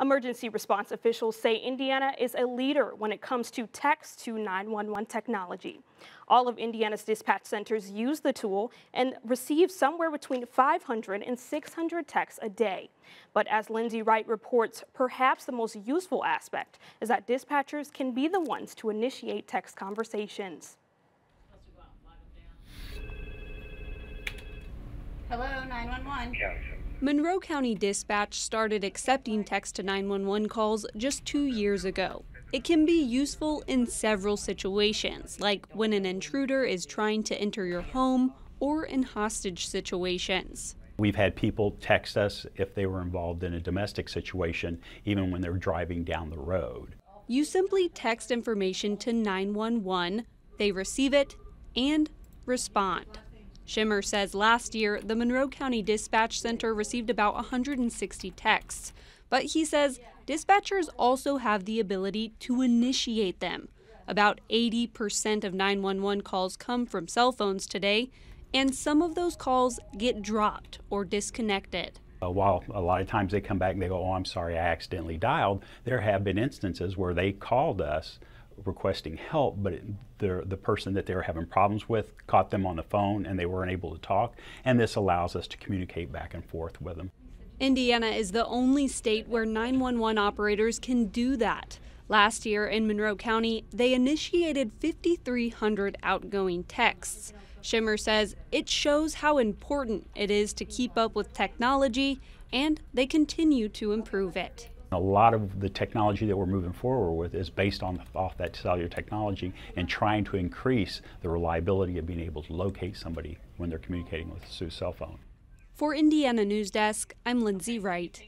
Emergency response officials say Indiana is a leader when it comes to text to 911 technology. All of Indiana's dispatch centers use the tool and receive somewhere between 500 and 600 texts a day. But as Lindsey Wright reports, perhaps the most useful aspect is that dispatchers can be the ones to initiate text conversations. Hello, 911. Monroe County Dispatch started accepting text to 911 calls just 2 years ago. It can be useful in several situations, like when an intruder is trying to enter your home or in hostage situations. We've had people text us if they were involved in a domestic situation, even when they're driving down the road. You simply text information to 911, they receive it, and respond. Shimmer says last year, the Monroe County Dispatch Center received about 160 texts, but he says dispatchers also have the ability to initiate them. About 80% of 911 calls come from cell phones today, and some of those calls get dropped or disconnected. While a lot of times they come back and they go, "Oh, I'm sorry, I accidentally dialed," there have been instances where they called us requesting help, but the person that they were having problems with caught them on the phone and they weren't able to talk, and this allows us to communicate back and forth with them. Indiana is the only state where 911 operators can do that. Last year in Monroe County, they initiated 5,300 outgoing texts. Shimmer says it shows how important it is to keep up with technology, and they continue to improve it. A lot of the technology that we're moving forward with is based off that cellular technology and trying to increase the reliability of being able to locate somebody when they're communicating with a cell phone. For Indiana Newsdesk, I'm Lindsey Wright.